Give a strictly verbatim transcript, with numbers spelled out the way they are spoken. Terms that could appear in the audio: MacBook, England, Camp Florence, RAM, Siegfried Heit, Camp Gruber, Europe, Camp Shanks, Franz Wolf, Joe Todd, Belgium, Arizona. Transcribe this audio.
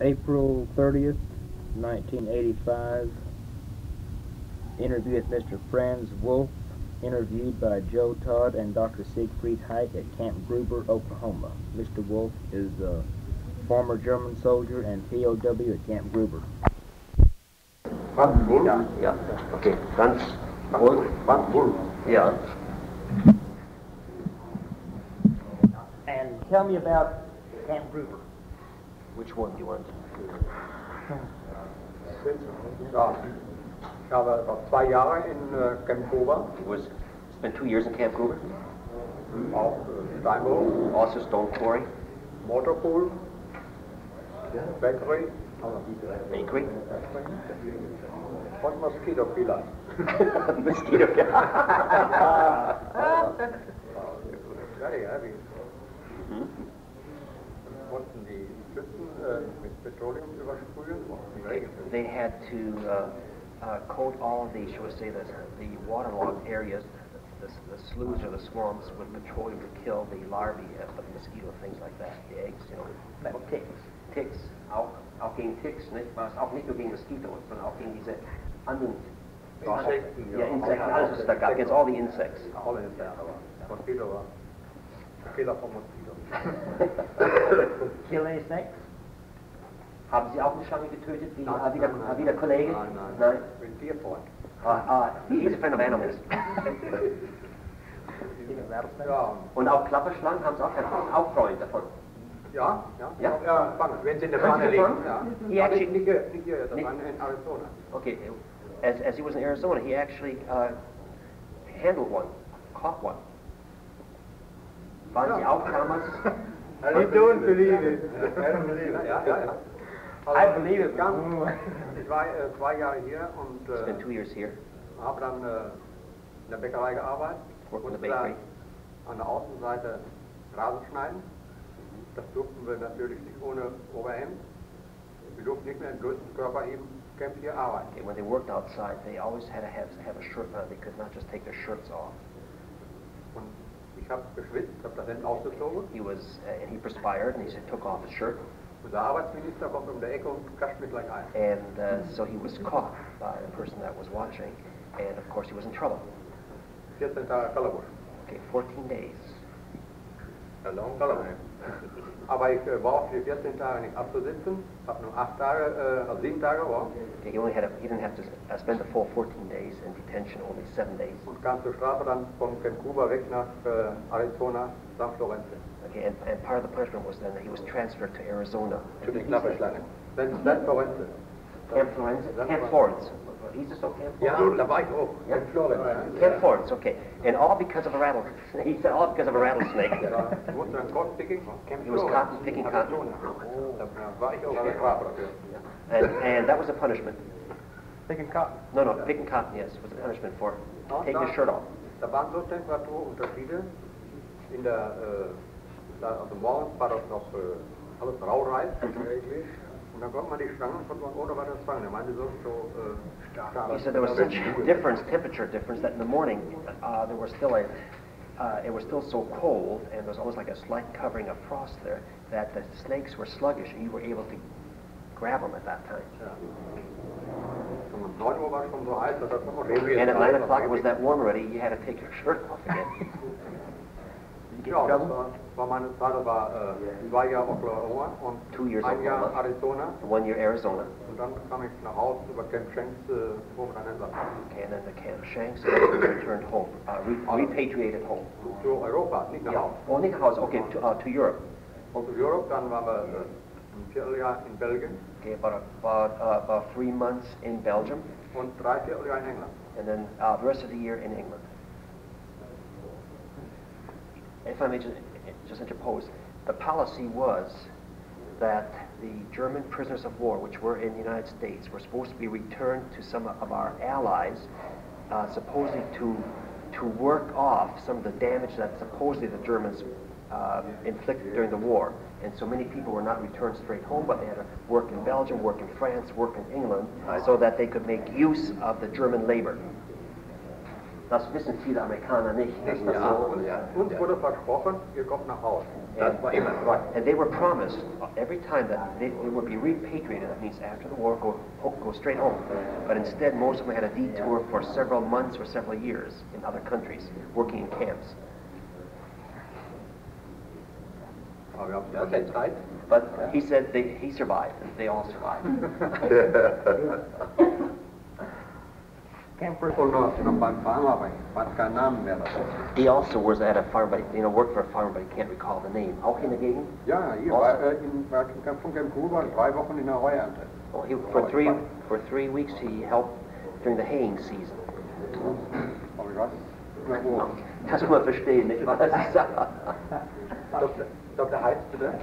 April thirtieth, nineteen eighty-five. Interview with Mister Franz Wolf. Interviewed by Joe Todd and Doctor Siegfried Heit at Camp Gruber, Oklahoma. Mister Wolf is a former German soldier and P O W at Camp Gruber. Franz Wolf? Ja, ja. Okay, Franz Wolf. Franz Wolf. Yeah. And tell me about Camp Gruber. Which one do you want? Ja, ich habe zwei Jahre in äh, Camp Gruber. Was spent two years in Camp Gruber. Auch äh, Steinbruch. Also Stone Quarry. Motorpool. Yeah. Bakery. Bakery. Und Mosquito Killer. Mosquito Killer. Very heavy. Mhm. They had to uh, uh, coat all of the, shall we say, the, the waterlogged areas, the, the, the sloughs or the swarms, with petroleum to kill the larvae of the mosquito, things like that, the eggs, you know. Ticks. Ticks. Auch, auch gegen Ticks, nicht? Was auch nicht nur gegen Mosquitoes, sondern auch gegen diese anderen Insekten. Yeah, Insekten, alles was da gab. Gets all the insects. All the insects. Mosquito. Killer von Mosquito. Kill any snakes? Haben Sie auch eine Schlange getötet, wie der Kollege? Nein, nein, nein. Ich bin Tierfreund. Ah, ah, he's a friend of animals. Ja. Und auch Klapperschlangen haben Sie auch gehabt, auch Freund davon? Ja, ja. Ja, ja, fangen, wenn Sie in der Pfanne liegen. Ja. He actually, nicht hier, nicht hier, das war in Arizona. Okay, as, as he was in Arizona, he actually uh, handled one, caught one. Waren Sie auch damals? I don't believe it. I don't believe it. Ja, ja, ja. I believe it. Ich war äh, zwei Jahre hier und äh, spent two years here. Habe dann äh, in der Bäckerei gearbeitet. Worked in the bakery. An der Außenseite Rasen schneiden. Das durften wir natürlich nicht ohne Oberhemd. Wir durften nicht mehr im größten Körper eben Camp hier arbeiten. Okay, when they worked outside, they always had to have, have a shirt on. They could not just take their shirts off. Und ich habe geschwitzt, habe das Hemd ausgezogen. He was, uh, and he perspired, and he said, took off his shirt. Unser Arbeitsminister kommt um die Ecke und kascht mich gleich ein. And uh, so he was caught by the person that was watching, and of course he was in trouble. vierzehn Tage Kalabur. Okay, fourteen days. A long time. Aber ich äh, war auch die vierzehn Tage nicht abzusitzen, habe nur acht Tage, äh, also sieben Tage war. Okay, he only had, a, he didn't have to spend the full fourteen days in detention, only seven days. Und kam zur Strafe dann von Camp Gruber weg nach äh, Arizona, Camp Florence. Okay, and, and part of the punishment was then that he was transferred to Arizona. To the Klapperschlange. Then Camp Florence. Camp Florence. Camp Florence. He's just okay. Yeah, da war ich auch. Camp Florence. Camp Florence. Okay, and all because of a rattlesnake. He said all because of a rattlesnake. He was cotton picking cotton. And and that was a punishment. Picking cotton. No, no, picking cotton. Yes, was a punishment for taking his shirt off. Da waren so Temperaturunterschiede in der also morgens war das noch äh, alles raureif, eigentlich. Und dann kommt man die Schlangen von oder war das Schlangen? Er meinte so, so äh, stark. He said there was such a difference, temperature difference, that in the morning uh, there was still a, uh, it was still so cold, and there was almost like a slight covering of frost there, that the snakes were sluggish, and you were able to grab them at that time. Yeah. And at nine o'clock it was that warm already, you had to take your shirt off again. Ja, das war, war meine Zeit, das war äh, zwei Jahre Oklahoma und Two years ein Jahr Oklahoma. Arizona. One year Arizona. Und dann kam ich nach Hause über Camp Shanks äh, oben an den Land. Okay, and then the Camp Shanks returned home, uh, re also, repatriated home. Zu Europa, nicht nach Hause. Ja. Oh, nicht nach Hause, okay, to, uh, to Europe. Und zu Europe, dann waren wir äh, ein Vierteljahr in Belgien. Okay, about, about, uh, about three months in Belgium. Und drei Vierteljahr in England. And then uh, the rest of the year in England. If I may just, just interpose, the policy was that the German prisoners of war, which were in the United States, were supposed to be returned to some of our allies, uh, supposedly to to work off some of the damage that supposedly the Germans uh, inflicted during the war. And so many people were not returned straight home, but they had to work in Belgium, work in France, work in England, so that they could make use of the German labor. Das wissen viele Amerikaner nicht. Ist das ja, so? Ja, uns ja. wurde versprochen, ihr kommt nach Hause. Das war immer. Right. And they were promised every time that they, they would be repatriated. That means after the war, go, go straight home. But instead, most of them had a detour for several months or several years in other countries, working in camps. But he said they, he survived. They all survived. He also was at a farm, but you know, worked for a farm, but he can't recall the name. How can the game? Yeah, he was in Camp Gruber, five weeks in a row. Well, he for three for three weeks he helped during the haying season. Das muss man verstehen, nicht wahr? Doktor Heit, bitte.